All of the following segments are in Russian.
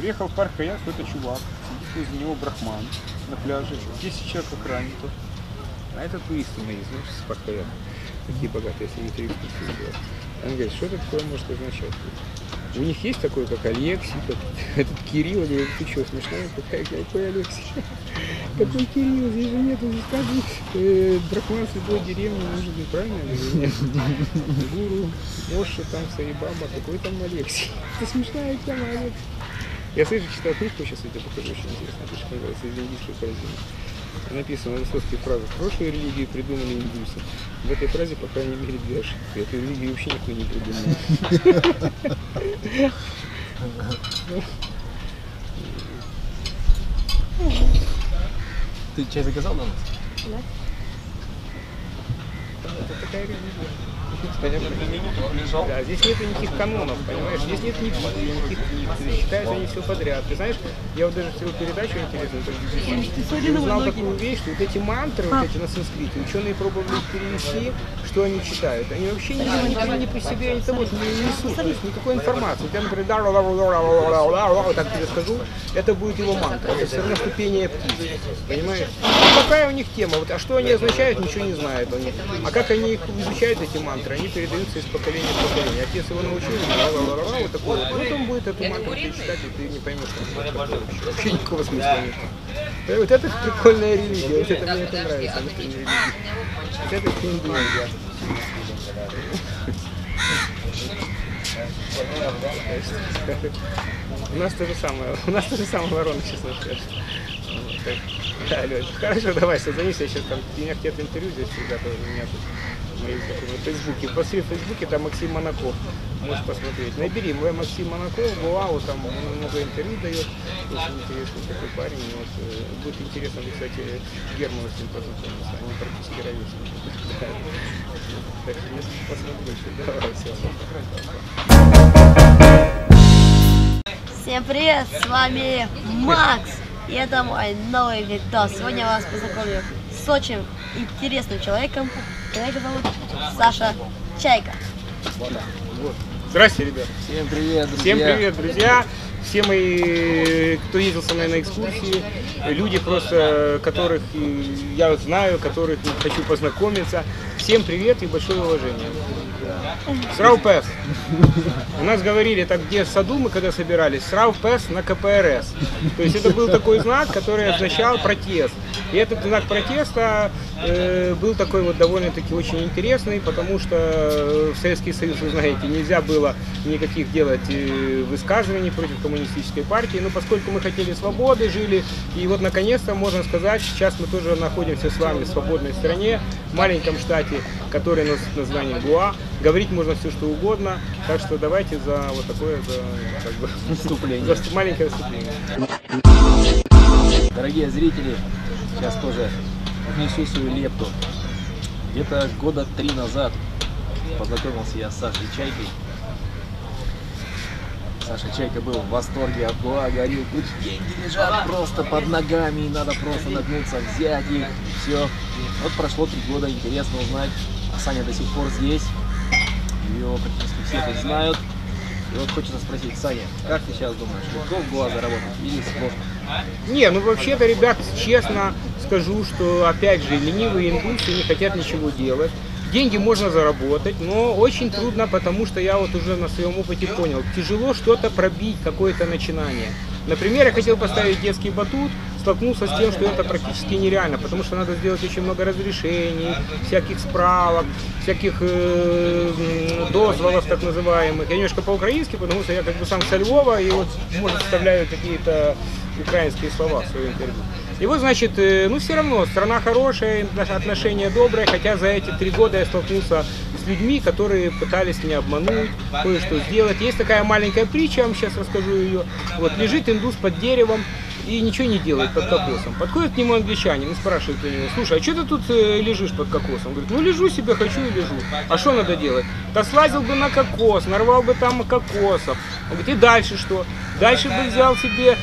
Приехал в парк Хаяк, какой-то чувак, сидит возле него брахман на пляже, 10 человек охранников. А это туристы наездничают с парк Хаяк. Такие богатые, если не туристы, то он говорит, что это такое может означать? У них есть такой, как Алексей, этот Кирилл, говорит, ты что, смешная такая, какой Алексей? Какой Кирилл, здесь же нету, здесь как здесь брахман святой деревни, может быть, правильно? Нет. Гуру, Оша, там, Сарибаба, какой там Алексей? Это смешная тема, Алексей. Я слышу, читал книжку, сейчас я тебе покажу, очень интересно, книжка называется «Из индийской корзины». Написано в высоцкой фразе: прошлую религию придумали индусы. В этой фразе, по крайней мере, две ошибки. Эту религию вообще никто не придумал. Ты чай заказал на нас? Да. Это такая религия. Да, здесь нет никаких канонов, понимаешь, здесь нет никаких книг, считают они все подряд. Ты знаешь, я вот даже всего передачу интересную узнал такую вещь, что вот эти мантры, вот эти на санскрите, ученые пробовали перевести, что они читают. Они вообще не по себе, они того не несут, то есть никакой информации. Я, например, так тебе скажу, это будет его мантра, это все равно что пение птиц, понимаешь? Какая у них тема, вот, а что они означают, ничего не знают они. А как они их изучают, эти мантры? Они передаются из поколения в поколение. Отец его научил, вот такой вот. Потом будет эту мантру читать, и ты не поймешь, что это такое. Вообще никакого смысла нет. Вот это прикольная религия, вот это мне это нравится. Вот это индуизм. У нас то же самое, ворона, честно скажу. Да, Лёш, хорошо, давай, созвонись, я сейчас там, меня хотят интервью здесь всегда тоже, у меня тут. В Фейсбуке. Посмотри в Фейсбуке, там Максим Монаков. Можешь посмотреть. Набери мой Максим Монаков, Буау, там много интервью дает. Очень интересный такой парень. Вот, будет интересно, кстати, Герману с ним познакомиться. Они практически ровесники. Так, посмотрим дальше. Давай, все. Всем привет, с вами Макс. И это мой новый видос. Сегодня я вас познакомлю с очень интересным человеком. Человека зовут Саша Чайка. Здравствуйте, ребята. Всем привет, друзья. Все мои, кто ездил со мной на экскурсии, люди просто, которых я знаю, которых хочу познакомиться. Всем привет и большое уважение. Срав пес. У нас говорили, так где в саду мы когда собирались, срав пес на КПРС. То есть это был такой знак, который означал протест. И этот знак протеста был такой вот довольно-таки очень интересный, потому что в Советский Союз, вы знаете, нельзя было никаких делать высказываний против коммунистической партии. Но поскольку мы хотели свободы, жили, и вот наконец-то можно сказать, сейчас мы тоже находимся с вами в свободной стране, в маленьком штате, который носит название Гоа. Говорить можно все, что угодно, так что давайте за вот такое выступление. За маленькое выступление. Дорогие зрители, сейчас тоже внесу свою лепту. Где-то года 3 назад познакомился я с Сашей Чайкой. Саша Чайка был в восторге от Гоа, говорил, деньги лежат просто под ногами, надо просто нагнуться, взять их, и все. Вот прошло 3 года, интересно узнать, а Саня до сих пор здесь, ее практически все знают. И вот хочется спросить, Саня, как ты сейчас думаешь, легко в Гоа заработать или сложно? Не, ну вообще-то, ребят, честно скажу, что опять же ленивые индусы не хотят ничего делать. Деньги можно заработать, но очень трудно, потому что я вот уже на своем опыте понял, тяжело что-то пробить, какое-то начинание. Например, я хотел поставить детский батут, столкнулся с тем, что это практически нереально, потому что надо сделать очень много разрешений, всяких справок, всяких дозволов так называемых. Я немножко по-украински, потому что я как бы сам со Львова, и вот, может, вставляю какие-то украинские слова в свое интервью. И вот, значит, ну все равно, страна хорошая, отношения добрые, хотя за эти 3 года я столкнулся с людьми, которые пытались меня обмануть, кое-что сделать. Есть такая маленькая притча, я вам сейчас расскажу ее. Вот, лежит индус под деревом, и ничего не делает под кокосом. Подходит к нему англичанин и спрашивает у него: слушай, а что ты тут лежишь под кокосом? Он говорит: ну лежу себе, хочу и лежу. А что надо делать? Да слазил бы на кокос, нарвал бы там кокосов. Он говорит: и дальше что? Дальше бы взял себе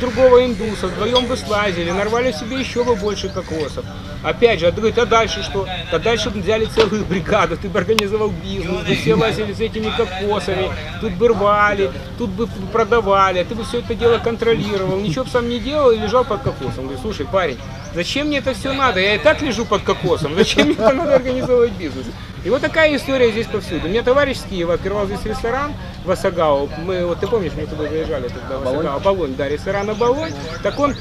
другого индуса, вдвоем бы слазили, нарвали себе еще бы больше кокосов. Опять же, говорит: а дальше что? А дальше бы взяли целую бригаду, ты бы организовал бизнес, бы все лазили с этими кокосами, тут бы рвали, тут бы продавали, а ты бы все это дело контролировал, ничего бы сам не делал и лежал под кокосом. Говорит: слушай, парень, зачем мне это все надо? Я и так лежу под кокосом, зачем мне надо организовывать бизнес? И вот такая история здесь повсюду. У меня товарищ с Киева открывал здесь ресторан в Осагао. Мы, вот ты помнишь, мы туда заезжали тогда в Осагао, Оболонь, да, ресторан Оболонь. Так он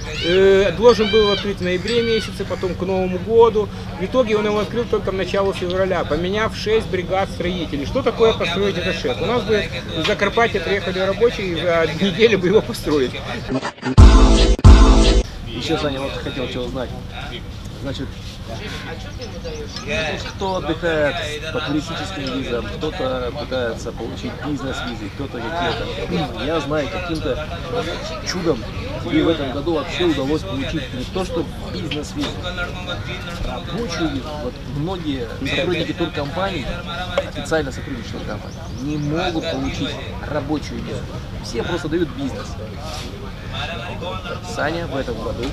должен был открыть в ноябре месяце, потом к Новому году. В итоге он его открыл только в начале февраля, поменяв 6 бригад строителей. Что такое построить этот шеф? У нас бы в Закарпатье приехали рабочие и за неделю бы его построить. Еще, Саня, вот хотел чего узнать. Значит, кто отдыхает по туристическим визам, кто-то пытается получить бизнес-визы, кто-то какие-то. Я знаю, каким-то чудом и в этом году вообще удалось получить не то, что бизнес-визу, а рабочую визу. Вот многие сотрудники туркомпаний, официально сотрудничают с компанией, не могут получить рабочую визу. Все просто дают бизнес. Саня в этом году.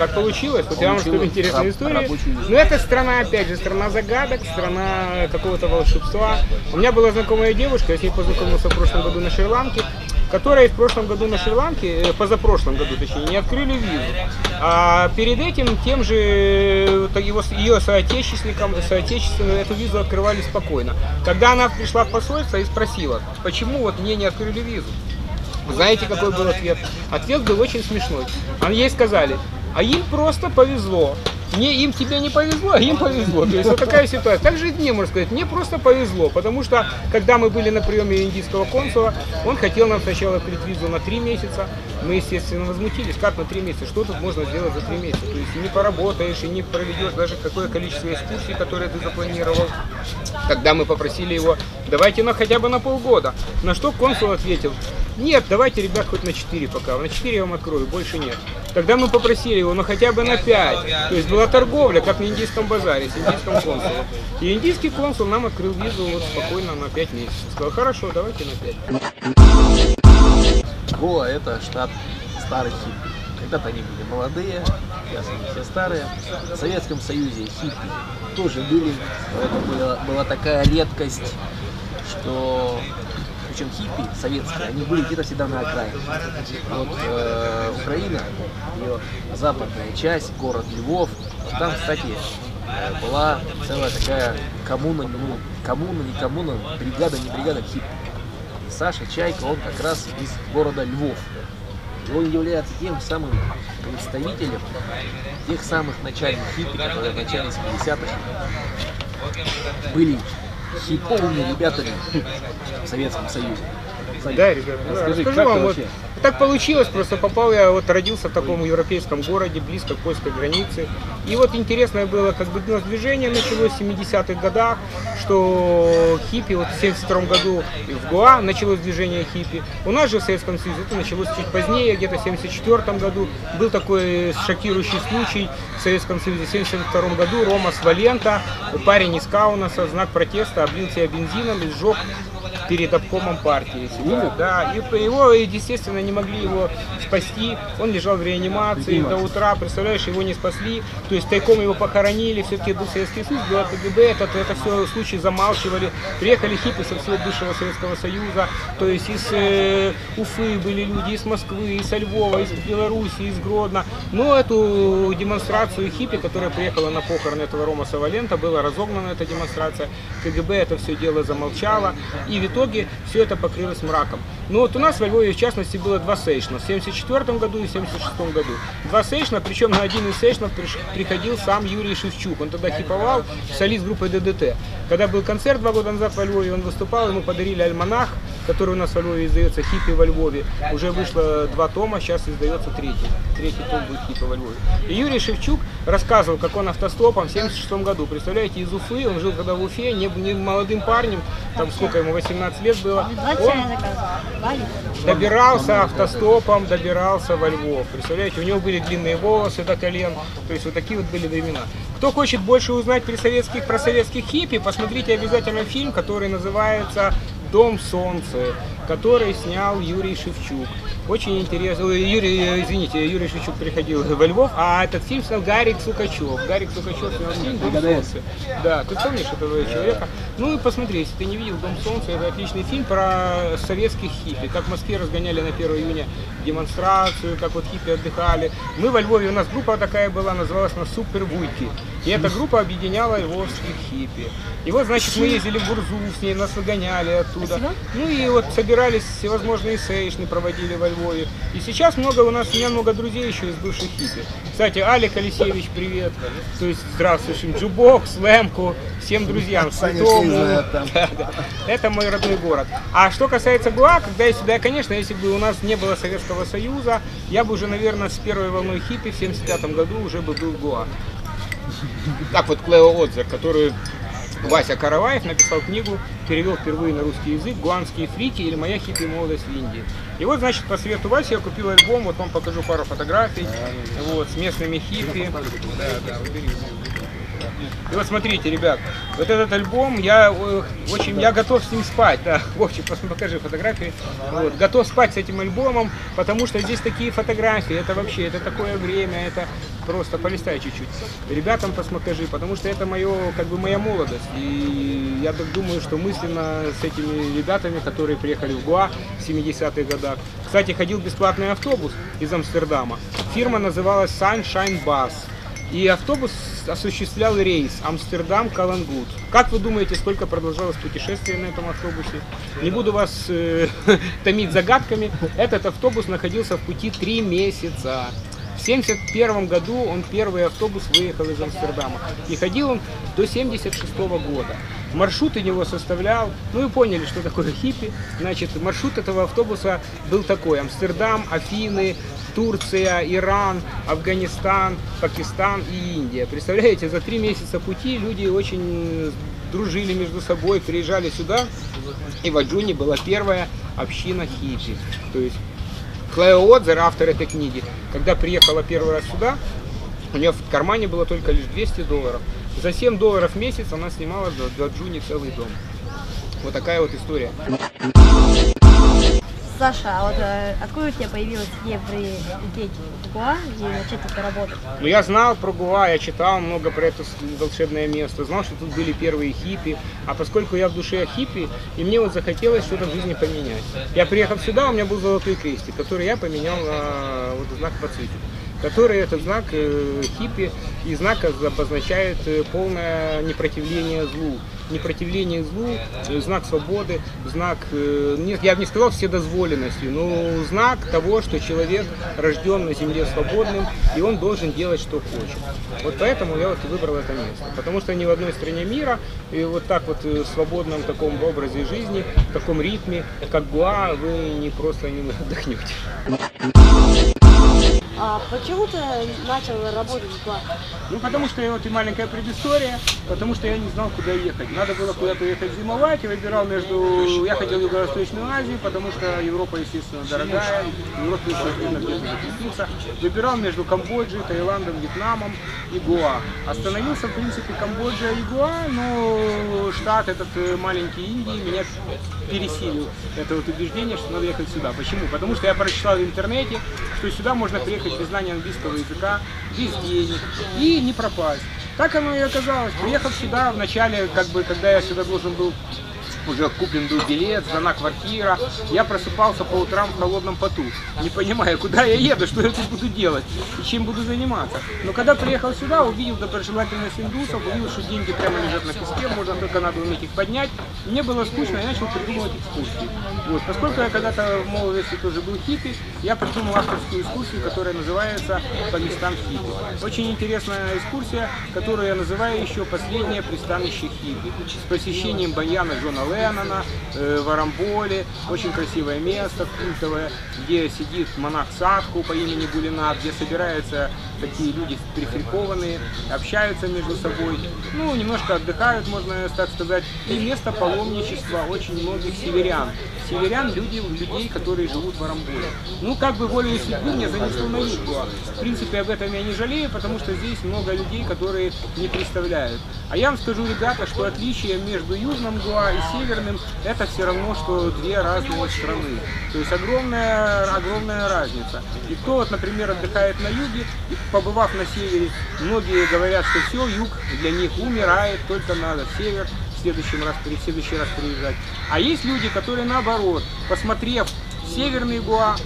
Так получилось, вот я вам расскажу интересную историю. Но это страна, опять же, страна загадок, страна какого-то волшебства. У меня была знакомая девушка, я с ней познакомился в прошлом году на Шри-Ланке, которая в прошлом году на Шри-Ланке, позапрошлом году точнее, не открыли визу. А перед этим тем же ее соотечественникам, эту визу открывали спокойно. Когда она пришла в посольство и спросила, почему вот мне не открыли визу. Знаете, какой был ответ? Ответ был очень смешной. Ей сказали: а им просто повезло. Им тебе не повезло, а им повезло. То есть вот такая ситуация. Так же и мне, можно сказать, мне просто повезло. Потому что, когда мы были на приеме индийского консула, он хотел нам сначала открыть визу на 3 месяца. Мы, естественно, возмутились. Как на 3 месяца? Что тут можно сделать за 3 месяца? То есть не поработаешь и не проведешь даже какое количество экскурсий, которые ты запланировал. Когда мы попросили его: давайте хотя бы на полгода. На что консул ответил: нет, давайте, ребят, хоть на 4 пока. На 4 я вам открою, больше нет. Тогда мы попросили его, но хотя бы на 5. То есть была торговля, как на индийском базаре, с индийским консулом. И индийский консул нам открыл визу вот спокойно на 5 месяцев. Сказал: хорошо, давайте на 5. Гоа — это штат старых хиппи. Когда-то они были молодые, сейчас они все старые. В Советском Союзе хиппи тоже были, поэтому была такая редкость, что... Причем хиппи советские, они были где-то всегда на окраине. Вот Украина, ее западная часть, город Львов, вот там, кстати, была целая такая коммуна, ну, коммуна, не коммуна, бригада, не бригада хиппи. Саша Чайка, он как раз из города Львов. Он является тем самым представителем тех самых начальных хиппи, которые в начале 70-х были хиповыми ребятами в Советском Союзе. Да, ребята, расскажу вам, вот так получилось, просто попал я, вот родился в таком европейском городе, близко к польской границе. И вот интересное было, как бы у нас движение началось в 70-х годах, что хиппи, вот в 72-м году в Гоа началось движение хиппи. У нас же в Советском Союзе это началось чуть позднее, где-то в 74-м году. Был такой шокирующий случай в Советском Союзе. В 72-м году Ромас Валента, парень из Каунаса, в знак протеста облил себя бензином и сжег перед обкомом партии. Да, и его, естественно, не могли его спасти. Он лежал в реанимации до утра, представляешь, его не спасли. То есть тайком его похоронили, все-таки был Советский Союз, был КГБ, это все случаи замалчивали. Приехали хиппи со всего бывшего Советского Союза, то есть из Уфы были люди, из Москвы, из Львова, из Беларуси, из Гродно. Но эту демонстрацию хиппи, которая приехала на похороны этого Ромаса Валента, была разогнана эта демонстрация. КГБ это все дело замолчало, и в итоге все это покрылось мраком. Но вот у нас во Львове, в частности, было 2 сейшна в 1974 году и в 1976 году. 2 сейшна, причем на один из сейшнов приходил сам Юрий Шевчук. Он тогда хиповал, солист группы ДДТ. Когда был концерт 2 года назад во Львове, он выступал, ему подарили альманах который у нас во Львове издается, «Хиппи во Львове». Уже вышло 2 тома, сейчас издается 3-й. 3-й том будет «Хиппи во Львове». И Юрий Шевчук рассказывал, как он автостопом в 1976 году, представляете, из Уфы, он жил когда в Уфе, не молодым парнем, там сколько ему, 18 лет было, он добирался автостопом, добирался во Львов. Представляете, у него были длинные волосы до колен, то есть вот такие вот были времена. Кто хочет больше узнать про советских хиппи, посмотрите обязательно фильм, который называется «Дом солнца», который снял Юрий Шевчук. Очень интересно. Юрий Шевчук приходил во Львов, а этот фильм снял Гарик Сукачев. Гарик Сукачев снял фильм «Дом солнца». Да, ты помнишь этого человека? Ну и посмотри, если ты не видел «Дом солнца», это отличный фильм про советских хиппи. Как в Москве разгоняли на 1 июня демонстрацию, как вот хиппи отдыхали. Мы во Львове, у нас группа такая была, называлась нас «Супервуйки». И эта группа объединяла львовских хиппи. И вот, значит, мы ездили в Гурзуф с ней, нас выгоняли оттуда. Ну и вот собирались всевозможные сейшны, проводили во Львове. И сейчас у меня много друзей еще из бывших хиппи. Кстати, Алик Алексеевич, привет. То есть, здравствуй, Джубок, Слэмку, всем друзьям. Это мой родной город. А что касается Гоа, когда я сюда, конечно, если бы у нас не было Советского Союза, я бы уже, наверное, с первой волной хиппи в 1975 году уже бы был в Гоа. Так вот Клео Отзер, которую Вася Караваев написал книгу, перевел впервые на русский язык «Гуанские фрики» или «Моя хиппи молодость в Индии». И вот, значит, по свету Васи я купил альбом, вот вам покажу пару фотографий, вот, с местными хиппи. Да, убери. И вот смотрите, ребят, вот этот альбом, я готов с ним спать, да, Вовчик, покажи фотографии, вот, готов спать с этим альбомом, потому что здесь такие фотографии, это вообще, это такое время, это просто, полистай чуть-чуть, ребятам покажи, потому что это мое, как бы моя молодость, и я так думаю, что мысленно с этими ребятами, которые приехали в Гоа в 70-х годах, кстати, ходил бесплатный автобус из Амстердама, фирма называлась Sunshine Bus. И автобус осуществлял рейс Амстердам-Калангут. Как вы думаете, сколько продолжалось путешествие на этом автобусе? Не буду вас томить загадками. Этот автобус находился в пути 3 месяца. В 1971 году он первый автобус выехал из Амстердама. И ходил он до 1976 года. Маршрут у него составлял, ну и поняли, что такое хиппи. Значит, маршрут этого автобуса был такой: Амстердам, Афины, Турция, Иран, Афганистан, Пакистан и Индия. Представляете, за 3 месяца пути люди очень дружили между собой, приезжали сюда, и в Аджуне была первая община хиппи. То есть Клео Отзер, автор этой книги, когда приехала первый раз сюда, у нее в кармане было только лишь $200. За $7 в месяц она снимала для Джуни целый дом. Вот такая вот история. Саша, а вот откуда у тебя появилась идея прилететь в Гоа и начать тут работать? Ну, я знал про Гоа, я читал много про это волшебное место, знал, что тут были первые хиппи, а поскольку я в душе хиппи, и мне вот захотелось что-то в жизни поменять. Я приехал сюда, у меня был золотой крестик, который я поменял на вот знак по цвету, который этот знак хиппи, и знак обозначает полное непротивление злу. Непротивление злу, знак свободы, знак, нет, я бы не сказал вседозволенностью, но знак того, что человек рожден на земле свободным, и он должен делать, что хочет. Вот поэтому я вот выбрал это место, потому что ни в одной стране мира, и вот так вот в свободном таком образе жизни, в таком ритме, как Гоа, вы не просто не отдохнете. А почему ты начал работать в Гоа? Ну, потому что вот и маленькая предыстория, потому что я не знал, куда ехать. Надо было куда-то ехать зимовать, и выбирал между... Я хотел Юго-Восточную Азию, потому что Европа, естественно, дорогая, Европа естественно где-то закрепиться. Выбирал между Камбоджей, Таиландом, Вьетнамом и Гоа. Остановился, в принципе, Камбоджа и Гоа, но штат этот маленький Индии меня пересилил. Это вот убеждение, что надо ехать сюда. Почему? Потому что я прочитал в интернете, что сюда можно приехать без знания английского языка, без денег и не пропасть. Так оно и оказалось. Приехав сюда в начале, как бы, когда я сюда должен был, уже куплен был билет, сдана квартира, я просыпался по утрам в холодном поту, не понимая, куда я еду, что я тут буду делать и чем буду заниматься. Но когда приехал сюда, увидел доброжелательность индусов, увидел, что деньги прямо лежат на песке, можно только надо уметь их поднять. Мне было скучно, я начал придумывать экскурсии. Вот. Поскольку я когда-то в молодости тоже был хиппи, я придумал авторскую экскурсию, которая называется «По местам хиппи». Очень интересная экскурсия, которую я называю еще «Последнее пристанище хиппи», с посещением Баньяна Джона Леннона, в Арамболе, очень красивое место, культовое, где сидит монах Садху по имени Гулинат, где собираются такие люди перехрикованные, общаются между собой, ну, немножко отдыхают, можно так сказать, и место паломничества очень многих северян. Людей, которые живут в Арамболе. Ну, как бы волею судьбы мне занесло на юг. В принципе, об этом я не жалею, потому что здесь много людей, которые не представляют. А я вам скажу, ребята, что отличие между южным Гоа и северным, это все равно, что две разные страны. То есть огромная разница. И кто, вот, например, отдыхает на юге, и побывав на севере, многие говорят, что все, юг для них умирает, только надо север. В следующий раз приезжать. А есть люди, которые наоборот, посмотрев северный Гоа,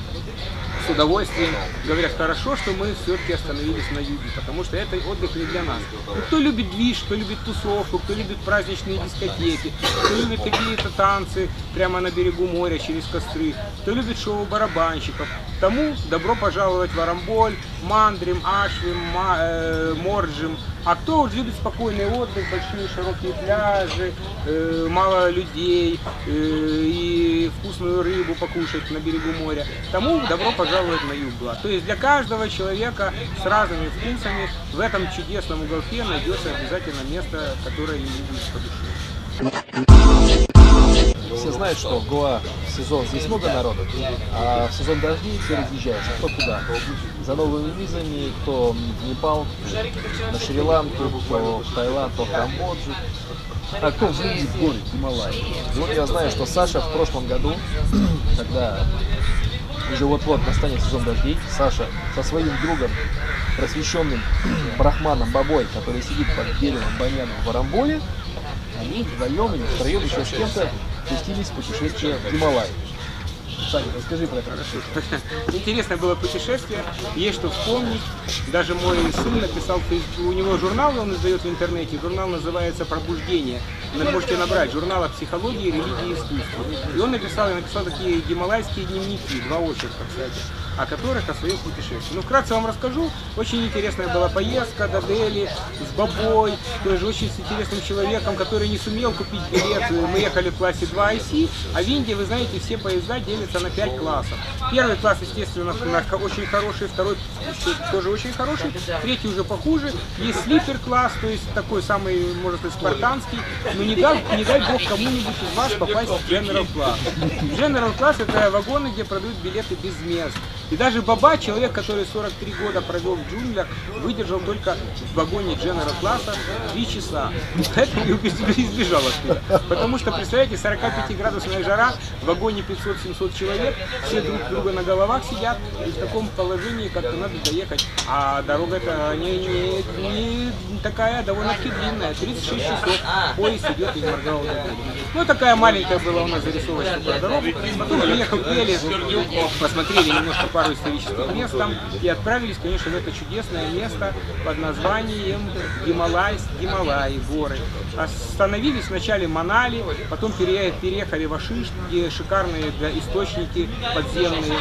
с удовольствием говорят, хорошо, что мы все-таки остановились на юге, потому что это отдых не для нас. И кто любит движ, кто любит тусовку, кто любит праздничные дискотеки, кто любит какие-то танцы прямо на берегу моря через костры, кто любит шоу барабанщиков, тому добро пожаловать в Арамболь, Мандрим, Ашвим, Морджим. А кто уже любит спокойный отдых, большие широкие пляжи, мало людей и вкусную рыбу покушать на берегу моря, тому добро пожаловать на юг Гоа. То есть для каждого человека с разными вкусами в этом чудесном уголке найдется обязательно место, которое им будет по душе. Все знают, что в Гоа сезон, здесь много народу, а в сезон дождей все разъезжаются, кто куда. За новыми визами, кто в Непал, на Шри-Ланку, кто в Таиланд, кто в Камбоджу, а кто в Индии, в горе, в Гималайи. Вот я знаю, что Саша в прошлом году, когда уже вот-вот настанет сезон дождей, Саша со своим другом, просвещенным брахманом Бабой, который сидит под деревом баньяном в Арамболе, они вдвоем или втроем еще с кем-то пустились в путешествие в Гималайи. Саня, расскажи про это. Интересное было путешествие, есть что вспомнить. Даже мой сын написал, у него журнал, он издает в интернете, журнал называется «Пробуждение». Можете набрать журнал о психологии, религии и искусстве. И он написал такие гималайские дневники, два очерка, кстати, о которых, о своих путешествиях. Ну, вкратце вам расскажу. Очень интересная была поездка до Дели с Бабой, тоже очень с интересным человеком, который не сумел купить билет. Мы ехали в классе 2IC, а в Индии, вы знаете, все поезда делятся на 5 классов. Первый класс, естественно, очень хороший, второй тоже очень хороший, третий уже похуже. Есть слипер-класс, то есть такой самый, может быть, спартанский, но не дай бог кому-нибудь из вас попасть в дженерал-класс. Дженерал-класс – это вагоны, где продают билеты без мест. И даже Баба, человек, который 43 года провел в джунглях, выдержал только в вагоне дженерал-класса 3 часа. Поэтому и избежал оттуда. Потому что, представляете, 45-градусная жара, в вагоне 500-700 человек, все друг друга на головах сидят, и в таком положении как-то надо доехать. А дорога-то не такая, довольно-таки длинная, 36 часов, поезд идет из Маргау до Дели. Ну, такая маленькая была у нас зарисовочка про дорогу. Потом приехал в Дели, посмотрели немножко пару исторических мест там и отправились, конечно, в это чудесное место под названием Гималаи, горы. Остановились вначале в Манали, потом переехали в Ашиш, где шикарные источники подземные,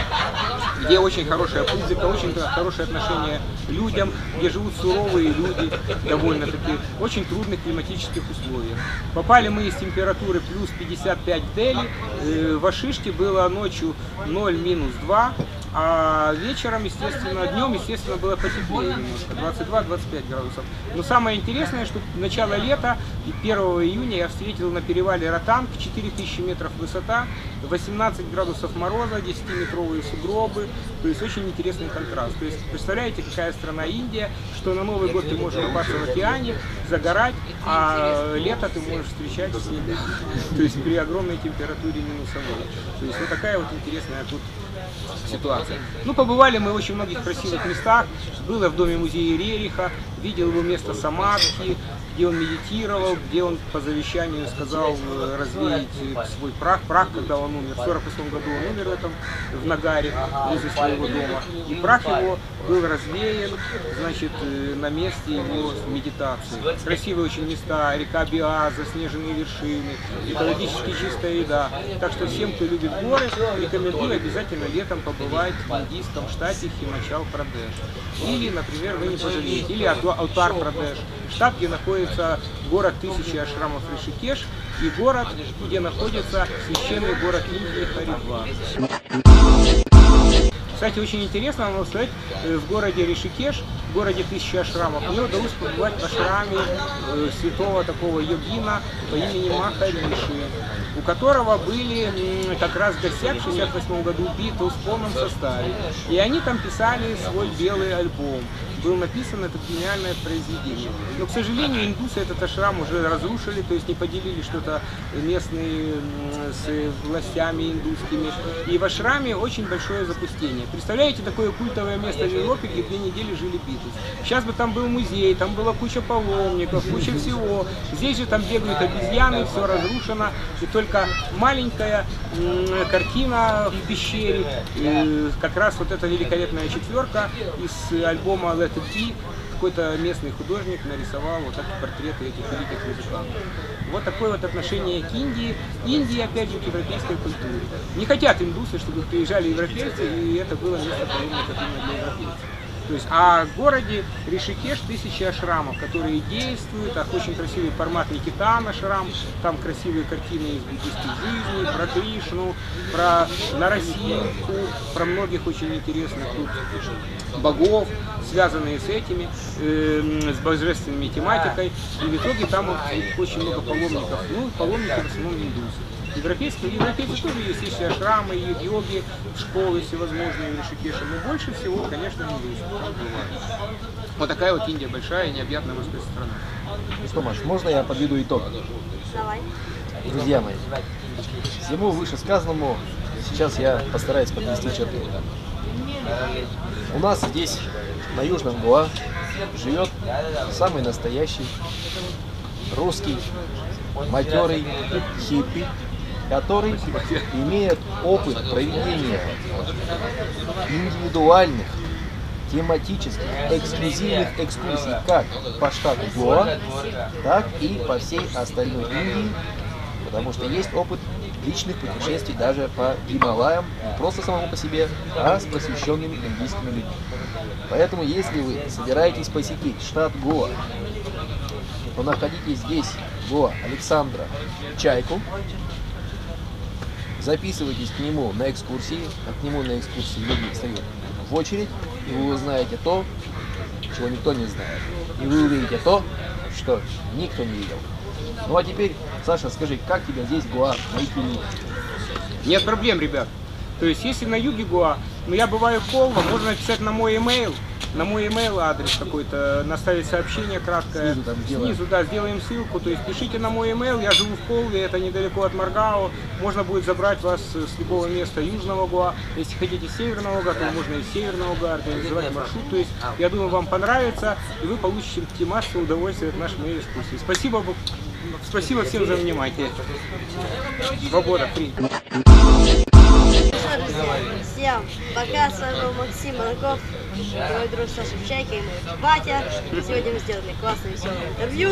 где очень хорошая пузыка, очень хорошее отношение к людям, где живут суровые люди, довольно-таки, в очень трудных климатических условиях. Попали мы из температуры плюс 55 в Дели, в Ашиште было ночью 0-2, а вечером, естественно, днем, естественно, было потеплее немножко, 22-25 градусов. Но самое интересное, что начало лета, 1 июня я встретил на перевале Ротанг, 4000 метров высота, 18 градусов мороза, 10-метровые сугробы, то есть очень интересный контраст. То есть, представляете, какая страна Индия, что на Новый год ты можешь купаться в океане, загорать, а лето ты можешь встречать снега, то есть при огромной температуре минусовой. То есть вот такая вот интересная тут ситуация. Ну, побывали мы в очень многих красивых местах. Было в доме музея Рериха, видел его место Самадхи, где он медитировал, где он по завещанию сказал развеять свой прах, когда он умер. В 1946 году он умер в Нагаре, возле своего дома. И прах его был развеян, значит, на месте его медитации. Красивые очень места, река Биа, заснеженные вершины, экологически чистая еда. Так что всем, кто любит горы, рекомендую обязательно летом побывать в индийском штате Химачал-Прадеш. Или, например, вы не пожалеете, или Алтар-Прадеш, штат, где находится город тысячи ашрамов Ришикеш, и город, где находится священный город Индии Харидвар. Кстати, очень интересно, надо сказать, в городе Ришикеш, в городе 1000 ашрамов, мне удалось побывать в ашраме святого такого йогина по имени Махариши, у которого были как раз гостяк в 1968 году битву в полном составе. И они там писали свой белый альбом. Было написано это гениальное произведение. Но, к сожалению, индусы этот ашрам уже разрушили, то есть не поделили что-то местные с властями индусскими. И в ашраме очень большое запустение. Представляете, такое культовое место в Европе, где 2 недели жили Битлз. Сейчас бы там был музей, там была куча паломников, куча всего. Здесь же там бегают обезьяны, все разрушено. И только маленькая картина в пещере, как раз вот эта великолепная четверка из альбома Let It Be, какой-то местный художник нарисовал вот так портреты этих великих музыкантов. Вот такое вот отношение к Индии. Индия, опять же, к европейской культуре. Не хотят индусы, чтобы приезжали европейцы, и это было место подобное для европейцев. То есть о городе Ришикеш 1000 ашрамов, которые действуют, так очень красивый формат Никитана ашрам, там красивые картины из буддийской жизни, про Кришну, про Нарасимху, про многих очень интересных тут богов, связанные с этими, с божественной тематикой. И в итоге там очень много паломников, ну паломников в основном индусы. Европейцы тоже есть ашрамы, йоги, школы всевозможные в Ришикеше, но больше всего, конечно, индусы. Вот такая вот Индия большая и необъятная русская страна. Томаш, можно я подведу итог? Давай. Друзья мои, всему вышесказанному сейчас я постараюсь подвести черту. У нас здесь, на Южном Гоа, живет самый настоящий русский, матерый хиппи, который имеет опыт проведения индивидуальных, тематических, эксклюзивных экскурсий как по штату Гоа, так и по всей остальной Индии, потому что есть опыт личных путешествий даже по Гималаям, не просто самому по себе, а с просвещенными индийскими людьми. Поэтому, если вы собираетесь посетить штат Гоа, то находитесь здесь, Гоа, Александра Чайку, записывайтесь к нему на экскурсии, а к нему на экскурсии люди встают в очередь, и вы узнаете то, чего никто не знает, и вы увидите то, что никто не видел. Ну а теперь, Саша, скажи, как тебя здесь Гоа найти? Нет проблем, ребят. То есть, если на юге Гоа, но я бываю в Колва, можно написать на мой e-mail. На мой email адрес какой-то, наставить сообщение краткое, снизу, да, сделаем ссылку, то есть пишите на мой email, я живу в Колве, это недалеко от Маргао, можно будет забрать вас с любого места Южного Гоа, если хотите Северного Гоа, то можно и Северного Гоа организовать маршрут, то есть я думаю, вам понравится, и вы получите массу удовольствия от нашей моей экскурсии. Спасибо всем за внимание. Свобода, привет. Всем пока, с вами был Максим Манаков, мой друг Саша Чайкин, батя. Сегодня мы сделали классное веселое интервью,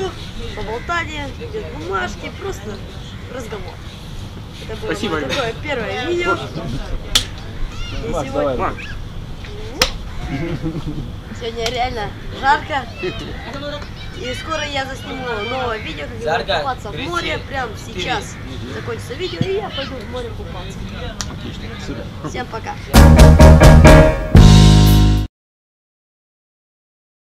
поболтали, идет бумажки, просто разговор. Это было спасибо, такое первое видео. И Маш, сегодня... сегодня реально жарко. И скоро я засниму новое видео, как я буду купаться в море. Прямо сейчас закончится видео, и я пойду в море купаться. Отлично. Всем пока.